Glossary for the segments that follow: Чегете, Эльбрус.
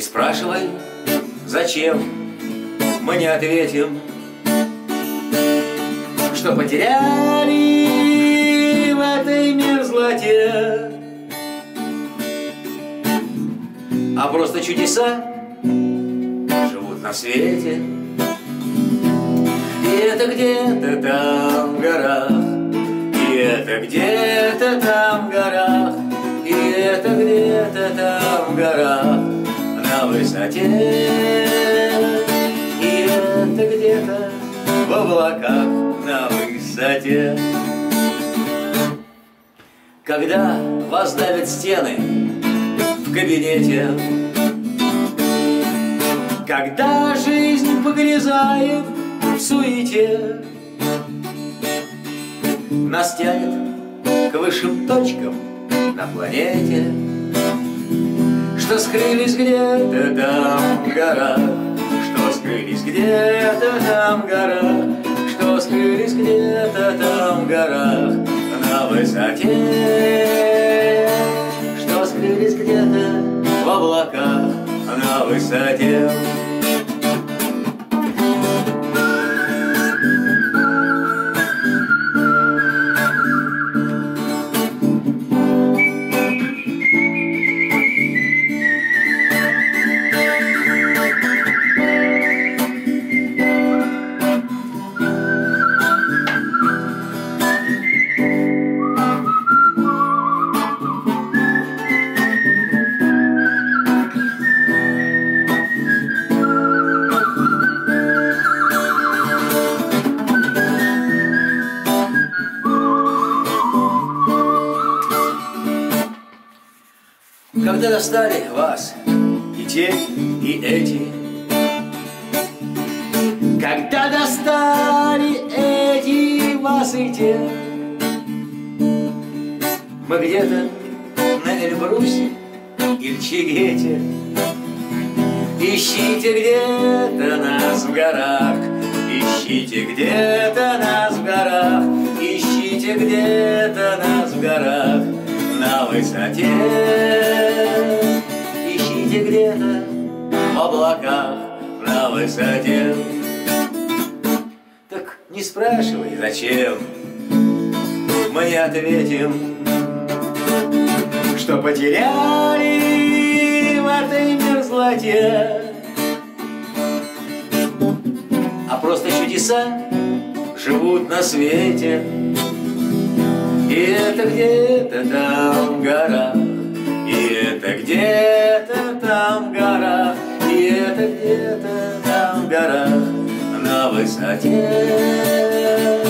Не спрашивай, зачем, мы не ответим, что потеряли в этой мерзлоте. А просто чудеса живут на свете. И это где-то там в горах, и это где-то там в горах, и это где-то там в горах. На высоте, и это где-то в облаках на высоте. Когда вас давят стены в кабинете, когда жизнь погрязает в суете, нас тянет к высшим точкам на планете, что скрылись где-то там в горах, что скрылись где-то там в горах, что скрылись где-то там в горах на высоте, что скрылись где-то в облаках на высоте. Когда достали вас и те, и эти, когда достали эти вас и те, мы где-то на Эльбрусе или Чегете. Ищите где-то нас в горах, ищите где-то нас в горах, ищите где-то нас в горах на высоте. Ищите где-то в облаках на высоте. Так не спрашивай, зачем, мы не ответим, что потеряли в этой мерзлоте. А просто чудеса живут на свете. И это где-то там гора, и это где-то там гора, и это где-то там гора на высоте,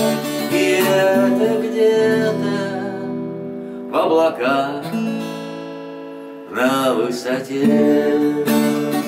и это где-то в облаках на высоте.